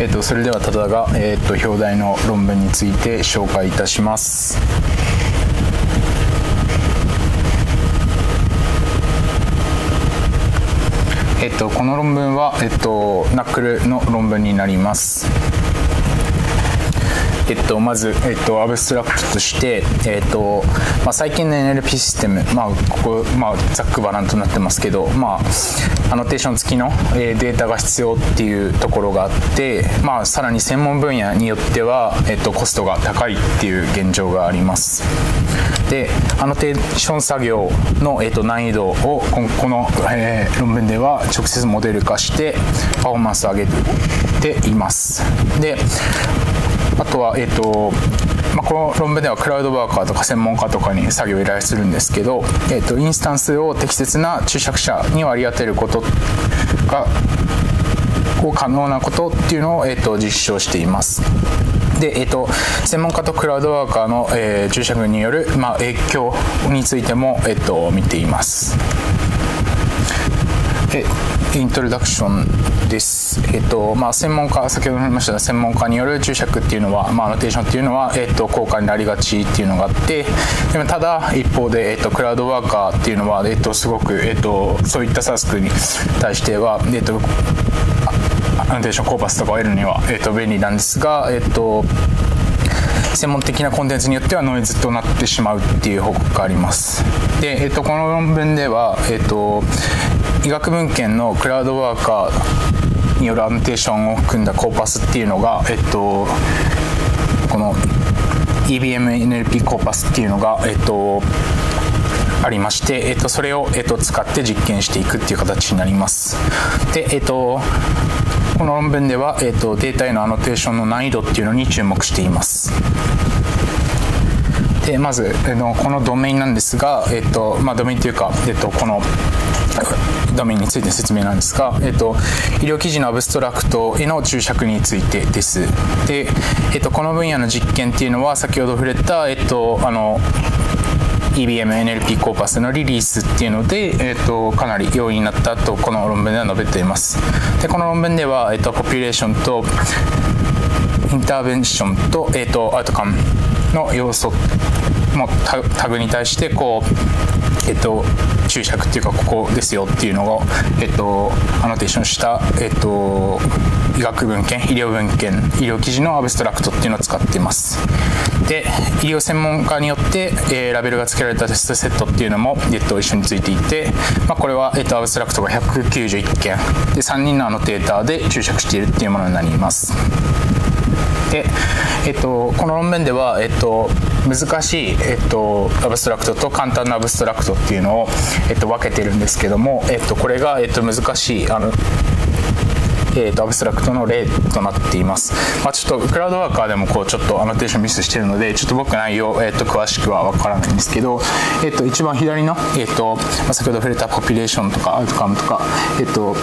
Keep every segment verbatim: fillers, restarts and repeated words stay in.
えっと、それではただが、えっと、表題の論文について紹介いたします。えっと、この論文は、えっと、ナックルの論文になります。えっと、まず、えっと、アブストラクトとして、えっとまあ、最近の エヌエルピー システム、まあ、ここ、まあ、ざっくばらんとなってますけど、まあ、アノテーション付きのデータが必要っていうところがあって、まあ、さらに専門分野によっては、えっと、コストが高いっていう現状があります。で、アノテーション作業の、えっと、難易度をこの、えー、論文では直接モデル化してパフォーマンスを上げています。であとは、えっとまあ、この論文ではクラウドワーカーとか専門家とかに作業を依頼するんですけど、えっと、インスタンスを適切な注釈者に割り当てることがこう可能なことっていうのを、えっと、実証しています。で、えっと、専門家とクラウドワーカーの、えー、注釈による、まあ、影響についても、えっと、見ています。でイントロダクションです。えっとまあ、専門家先ほども言いましたが専門家による注釈っていうのは、まあ、アノテーションっていうのは、えっと、高価になりがちっていうのがあってでもただ一方で、えっと、クラウドワーカーっていうのは、えっと、すごく、えっと、そういったタスクに対しては、えっと、アノテーションコーパスとかを得るには、えっと、便利なんですが、えっと、専門的なコンテンツによってはノイズとなってしまうっていう報告があります。で、えっと、この論文では、えっと医学文献のクラウドワーカーによるアノテーションを含んだコーパスっていうのが、えっと、この イービーエムエヌエルピー コーパスっていうのが、えっと、ありまして、えっと、それを、えっと、使って実験していくっていう形になります。で、えっと、この論文では、えっと、データへのアノテーションの難易度っていうのに注目しています。で、まず、えっと、このドメインなんですが、えっとまあ、ドメインというか、えっと、このドメインについて説明なんですが、えっと、医療記事のアブストラクトへの注釈についてです。で、えっと、この分野の実験っていうのは先ほど触れた、えっと、あの イービーエムエヌエルピー コーパスのリリースっていうので、えっと、かなり容易になったとこの論文では述べています。で、この論文では、えっと、ポピュレーションとインターベンションと、えっと、アウトカムの要素のタグに対してこう、えっと注釈っていうかここですよっていうのを、えっと、アノテーションした、えっと、医学文献、医療文献、医療記事のアブストラクトっていうのを使っています。で、医療専門家によって、えー、ラベルが付けられたテストセットっていうのも、えっと、一緒についていて、まあ、これは、えっと、アブストラクトがひゃくきゅうじゅういっけんでさんにんのアノテーターで注釈しているっていうものになります。で、えっと、この論文では、えっと、難しい、えっと、アブストラクトと簡単なアブストラクトっていうのを、えっと、分けてるんですけども、えっと、これが、えっと、難しいあの、えっと、アブストラクトの例となっています、まあ、ちょっとクラウドワーカーでもこうちょっとアノテーションミスしてるのでちょっと僕内容、えっと、詳しくは分からないんですけど、えっと、一番左の、えっとまあ、先ほど触れたポピュレーションとかアウトカムとか、えっと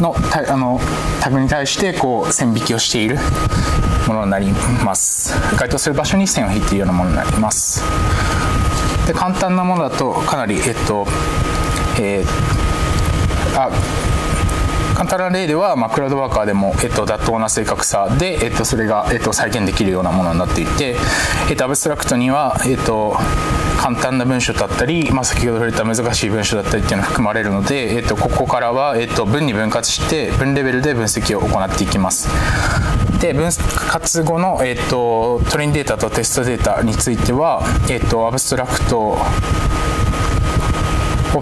のあのタグに対してこう線引きをしているものになります。該当する場所に線を引いているようなものになります。で簡単なものだとかなりえっと、えー、あ簡単な例では、まあ、クラウドワーカーでも、えっと、妥当な正確さで、えっと、それが、えっと、再現できるようなものになっていて、えっと、アブストラクトには、えっと、簡単な文章だったり、まあ、先ほど触れた難しい文章だったりっていうのが含まれるので、えっと、ここからは、えっと、文に分割して文レベルで分析を行っていきます。で分割後の、えっと、トレインデータとテストデータについては、えっと、アブストラクトを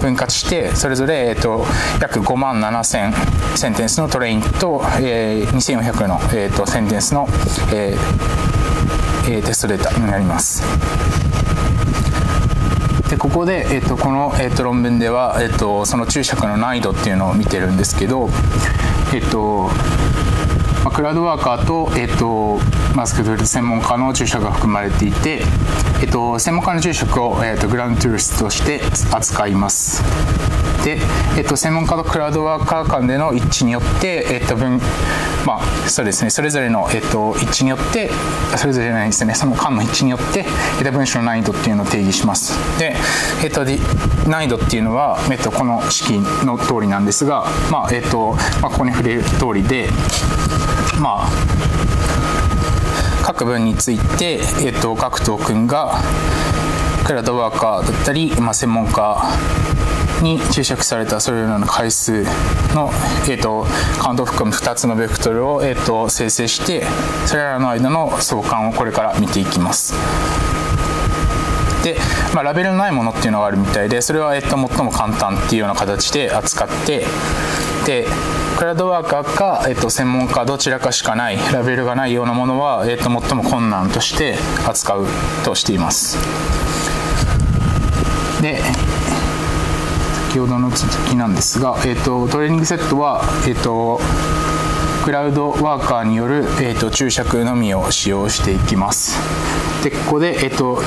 分割してそれぞれ、えっと、約ごまんななせんセンテンスのトレインと、えー、にせんよんひゃくの、えっと、センテンスの、えー、テストデータになります。でここで、えっと、この、えっと、論文では、えっと、その注釈の難易度っていうのを見てるんですけど、えっとまあ、クラウドワーカーと、えっとマスクドル専門家の注釈が含まれていて、えっと、専門家の注釈を、えっと、グラウンドトゥールスとして扱います。で、えっと、専門家とクラウドワーカー間での一致によって、えっと、分まあそうですね、それぞれの、えっと、位置によってそれぞれじゃないですね、その間の位置によって、えっと、文章の難易度っていうのを定義します。で、えっと、難易度っていうのは、えっと、この式の通りなんですが、まあえっとまあ、ここに触れる通りで、まあ、各文について、えっと、各トークンがクラウドワーカーだったり、まあ、専門家に注釈されたそれらの回数の、えー、とカウントを含むふたつのベクトルを、えー、と生成して、それらの間の相関をこれから見ていきます。で、まあ、ラベルのないものっていうのがあるみたいで、それは、えー、と最も簡単っていうような形で扱って、でクラウドワーカーか、えー、と専門家どちらかしかないラベルがないようなものは、えー、と最も困難として扱うとしています。で先ほどの続きなんですが、えー、とトレーニングセットは、えー、とクラウドワーカーによる、えー、と注釈のみを使用していきます。でここで、えーと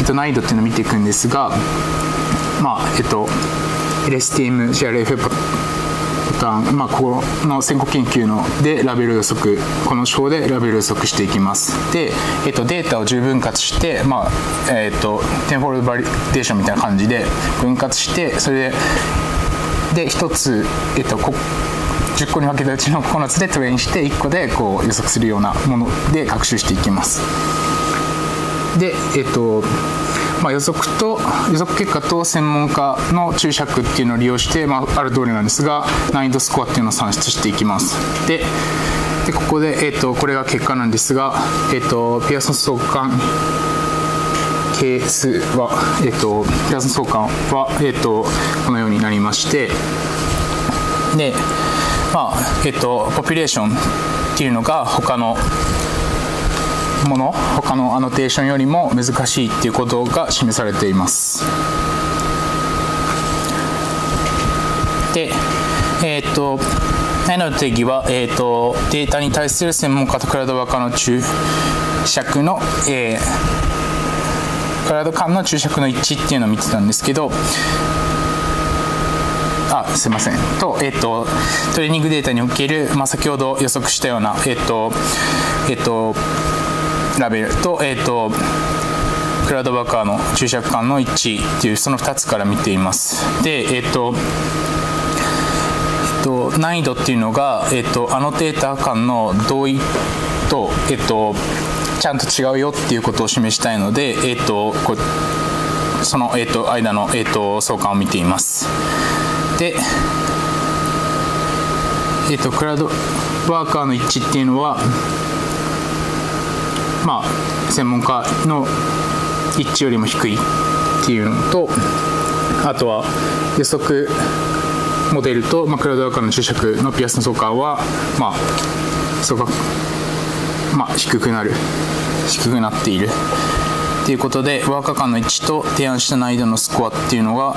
えー、と難易度っていうのを見ていくんですが、まあえー、と エルエスティーエム、シーアールエフ パターン、まあ、この先行研究のでラベル予測、この章でラベル予測していきます。で、えー、とデータを十分割して、まあえー、とテンフォールドバリデーションみたいな感じで分割して、それででひとつ、えー、とこじゅっこに分けたうちのここのつでトレインして、いっこでこう予測するようなもので学習していきます。で、えーとまあ、予測と予測結果と専門家の注釈っていうのを利用して、まあ、ある通りなんですが、難易度スコアっていうのを算出していきます。 で, でここで、えー、とこれが結果なんですが、えー、とピアソン相関係数は、えー、とピアソン相関は、えー、とこのようになりまして、で、まあえー、とポピュレーションっていうのが他のもの他のアノテーションよりも難しいっていうことが示されています。で、えー、っと難易度の定義は、えー、っとデータに対する専門家とクラウドワーカーの注釈の、えー、クラウド間の注釈の一致っていうのを見てたんですけど、あ、すいませんと、えー、っとトレーニングデータにおける、まあ、先ほど予測したようなえー、っとえー、っとラベルと、えーと、クラウドワーカーの注釈間の一致っていう、そのふたつから見ています。で、えーと、えーと、難易度っていうのが、えーと、アノテーター間の同意と、えーと、ちゃんと違うよっていうことを示したいので、えーと、こその、えーと、間の、えーと、相関を見ています。で、えーと、クラウドワーカーの一致っていうのは、まあ、専門家の一致よりも低いっていうのと、あとは予測モデルと、まあ、クラウドワーカーの注釈のピアスの相関は、まあ相関まあ、低くなる低くなっているということで、ワーカー間の一致と提案した難易度のスコアっていうのが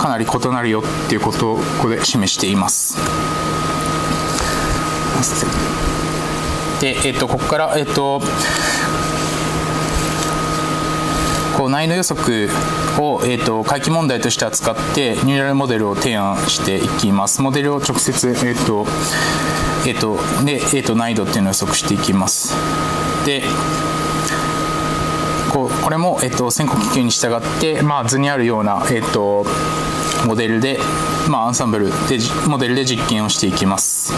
かなり異なるよっていうことをここで示しています。で、えー、とここから、えー、とこう難易度予測を、えー、と回帰問題として扱ってニューラルモデルを提案していきます。モデルを直接、えーとえーとでえー、と難易度っていうのを予測していきます。でこうこれも、えー、と先行研究に従って、まあ、図にあるような、えー、とモデルで、まあ、アンサンブルでモデルで実験をしていきます。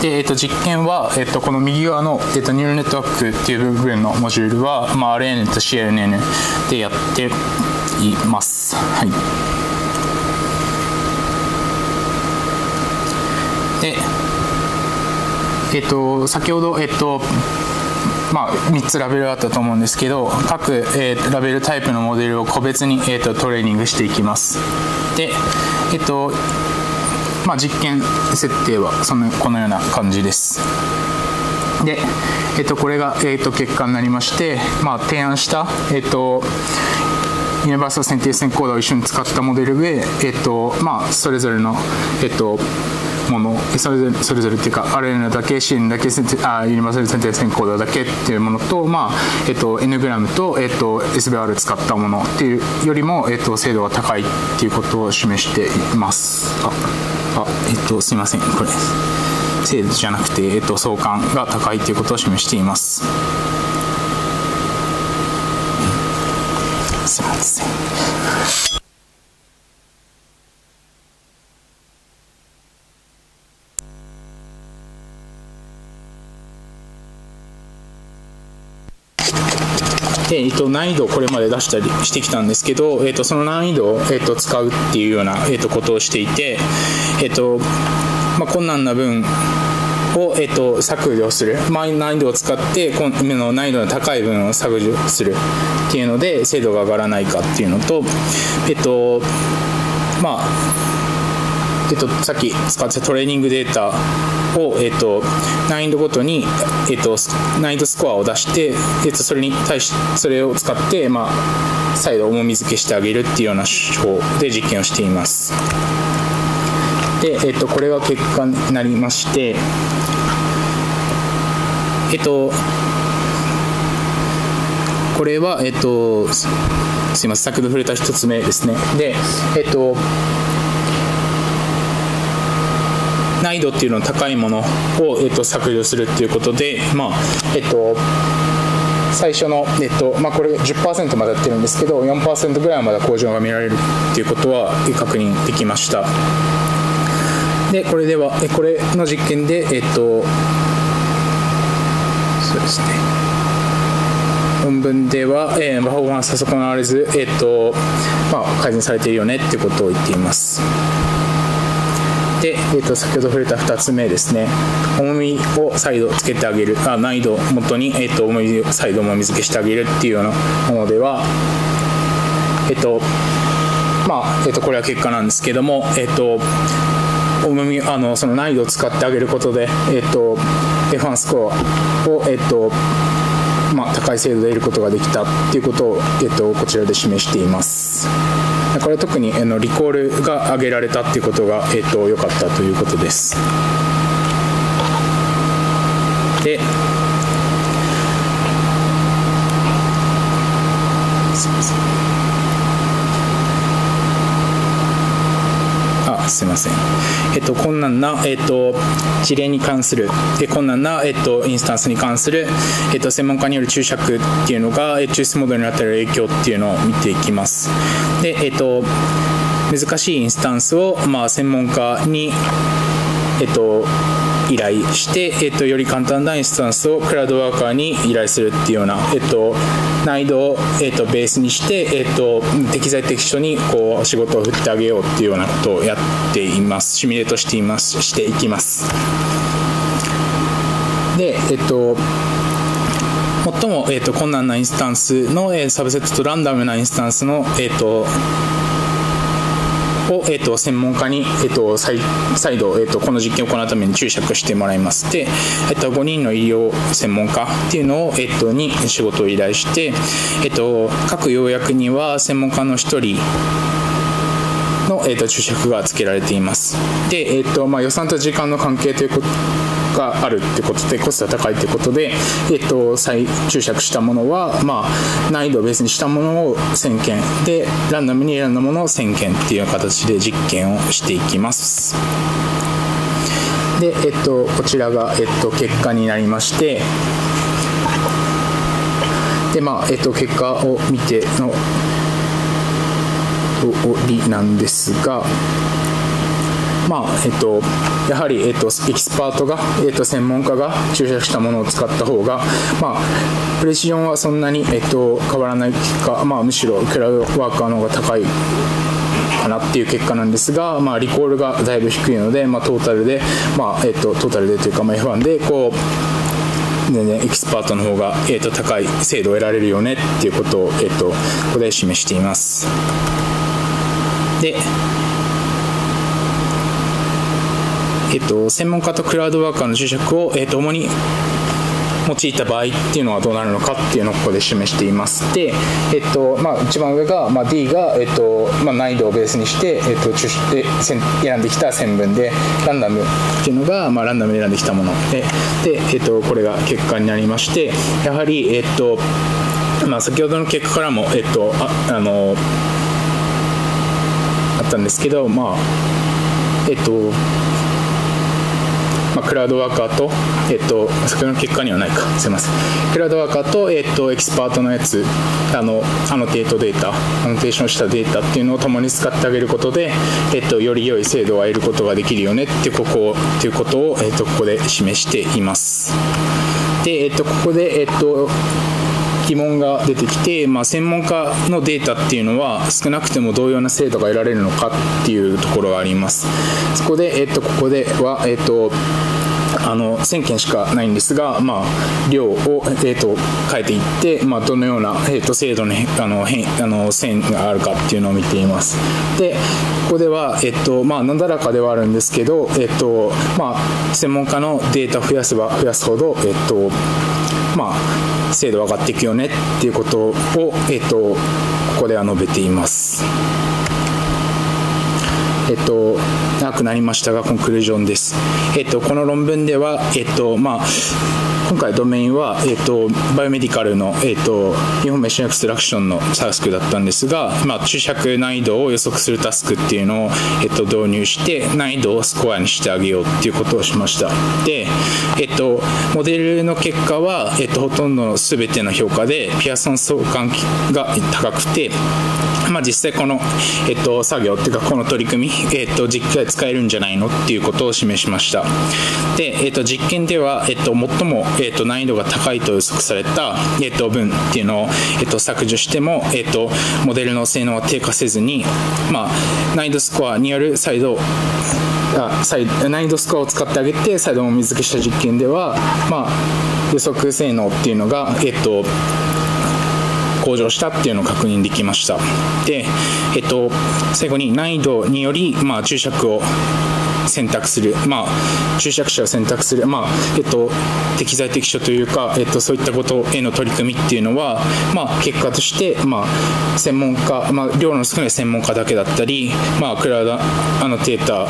でえー、と実験は、えー、とこの右側の、えー、とニューラルネットワークっていう部分のモジュールは、まあ、アールエヌエヌ と シーエヌエヌ でやっています。はい。でえー、と先ほど、えーとまあ、みっつラベルがあったと思うんですけど、各、えー、ラベルタイプのモデルを個別に、えー、とトレーニングしていきます。でえっ、ー、とまあ、実験設定はそのこのような感じです。で、えっと、これが、えっと、結果になりまして、まあ、提案した、えっと、ユニバーサル選定線コードを一緒に使ったモデルで、えっとまあ、それぞれの、えっと、ものそれぞれそれぞれっていうか アールエヌエヌ だけ シーエヌエヌ だけあユニバーサル選定線コードだけっていうものと、まあえっと、N グラムと、えっと、エスビーアール 使ったものっていうよりも、えっと、精度が高いっていうことを示しています。ああえっと、すいませんこれです。程度じゃなくて、えっと、相関が高いということを示しています。すいません。でえっと、難易度をこれまで出したりしてきたんですけど、えっと、その難易度を、えっと、使うっていうような、えっと、ことをしていて、えっとまあ、困難な分を、えっと、削除する、まあ、難易度を使って難易度の高い分を削除するっていうので精度が上がらないかっていうのと、えっとまあえっと、さっき使ってたトレーニングデータを、えっと、難易度ごとに、えっと、難易度スコアを出して、えっと、それに対しそれを使って、まあ、再度重み付けしてあげるっていうような手法で実験をしています。で、えっと、これが結果になりまして、えっとこれは、えっと、すみません、先ほど触れたひとつめですね。で、えっと難易度っていうのの高いものを、えっと、削除するっていうことで、まあえっと、最初の、えっとまあ、これ じゅっパーセント までやってるんですけど よんパーセント ぐらいはまだ向上が見られるっていうことは確認できました。でこれではこれの実験で、えっとそうですね、論文では、えー、パフォーマンスは損なわれず、えっとまあ、改善されているよねってことを言っています。で、えー、と先ほど触れたふたつめですね、重みを再度つけてあげる、あ難易度をもとに、えー、と重みを再度重み付けしてあげるっていうようなものでは、えっ、ー、とまあ、えー、とこれは結果なんですけども、えっ、ー、と重みあのその難易度を使ってあげることで、えっ、ー、と エフワン スコアを、えっ、ー、とまあ、高い精度で得ることができたっていうことを、えっと、こちらで示しています。これは特にあのリコールが挙げられたっていうことが良、えっと、かったということです。で、すいませんあすいません、えっと、困難な、えっと、事例に関するで困難な、えっと、インスタンスに関する、えっと、専門家による注釈っていうのが抽出モデルに与える影響っていうのを見ていきます。で、えっと、難しいインスタンスを、まあ、専門家に、えっと、依頼して、えっと、より簡単なインスタンスをクラウドワーカーに依頼するっていうような、えっと、難易度を、えっと、ベースにして、えっと、適材適所にこう仕事を振ってあげようっていうようなことをやっています。シミュレートしています、していきます。で、えっと最も、えー、と困難なインスタンスの、えー、サブセットとランダムなインスタンスの、えー、とを、えー、と専門家に、えー、と再度、えー、とこの実験を行うために注釈してもらいます。で、えー、とごにんの医療専門家っていうのを、えー、とに仕事を依頼して、えー、と各要約には専門家のひとりの、えー、と注釈が付けられています。で、えーとまあ、予算と時間の関係ということがあるってことでコストが高いってことで、えっと、再注釈したものは、まあ、難易度をベースにしたものをせんけんでランダムに選んだものをせんけんっていう形で実験をしていきます。で、えっと、こちらが、えっと、結果になりまして、で、まあえっと、結果を見ての通りなんですが、まあえっと、やはり、えっと、エキスパートが、えっと、専門家が注釈したものを使った方が、まあ、プレシジョンはそんなに、えっと、変わらない結果、まあ、むしろクラウドワーカーの方が高いかなっていう結果なんですが、まあ、リコールがだいぶ低いので、まあ、トータルで、まあえっと、トータルでというか、まあ、エフワン でこう全然エキスパートの方が、えっと、高い精度を得られるよねっていうことを、えっと、ここで示しています。でえっと、専門家とクラウドワーカーの注釈を、えっと、主に用いた場合っていうのはどうなるのかっていうのをここで示しています。で、えっとまあ、一番上が、まあ、D が、えっとまあ、難易度をベースにして、えっと、選んできた線分でランダムっていうのが、まあ、ランダムで選んできたもの で, で、えっと、これが結果になりまして、やはり、えっとまあ、先ほどの結果からも、えっと、あ, あ, のあったんですけど、まあえっとクラウドワーカーと、えっと、その結果にはないか、すみません。クラウドワーカーと、えっと、エキスパートのやつ、あの、アノテートデータ、アノテーションしたデータっていうのを共に使ってあげることで、えっと、より良い精度を得ることができるよねって、ここ、ということを、えっと、ここで示しています。で、えっと、ここで、えっと、疑問が出てきて、まあ、専門家のデータっていうのは少なくても同様な精度が得られるのかっていうところがあります。そこで、えっと、ここでは、えっと、あのせんけんしかないんですが、まあ、量を、えー、と変えていって、まあ、どのような、えー、と精度のあの変あの線があるかっていうのを見ています。で、ここでは、えーとまあ、なだらかではあるんですけど、えーとまあ、専門家のデータを増やせば増やすほど、えーとまあ、精度上がっていくよねっていうことを、えーとここでは述べています。えっと、長くなりましたがコンクルージョンです。えっと、この論文では、えっとまあ、今回ドメインは、えっと、バイオメディカルの、えっと、インフォメーションエクストラクションのタスクだったんですが、まあ、注釈難易度を予測するタスクっていうのを、えっと、導入して難易度をスコアにしてあげようっていうことをしました。で、えっと、モデルの結果は、えっと、ほとんどの全ての評価でピアソン相関が高くて、まあ、実際この、えっと、作業っていうかこの取り組み、えっと、実験使えるんじゃないのっていうことを示しました。で、えっと、実験では、えっと、最も、えっと、難易度が高いと予測された、えっと、文っていうのを、えっと、削除しても、えっと、モデルの性能は低下せずに、まあ、難易度スコアによる再度あ再難易度スコアを使ってあげて再度もみ付けした実験では、まあ、予測性能っていうのが、えっと向上したっていうのを確認できました。で、えっと、最後に難易度により、まあ、注釈を選択する、まあ、注釈者を選択する、まあえっと、適材適所というか、えっと、そういったことへの取り組みっていうのは、まあ、結果として、まあ、専門家、まあ、量の少ない専門家だけだったり、まあ、クラウドアノテータ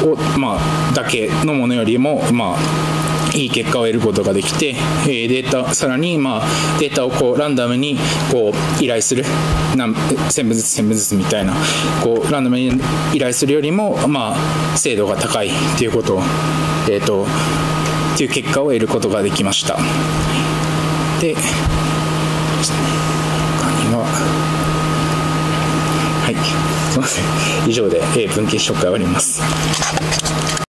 ーを、まあ、だけのものよりも、まあいい結果を得ることができて、データさらに、まあ、データをこうランダムにこう依頼するせんぶずつせんぶずつみたいなこうランダムに依頼するよりも、まあ、精度が高いということを、えーと、という結果を得ることができました。で、他には、はい、すみません、以上で文献紹介を終わります。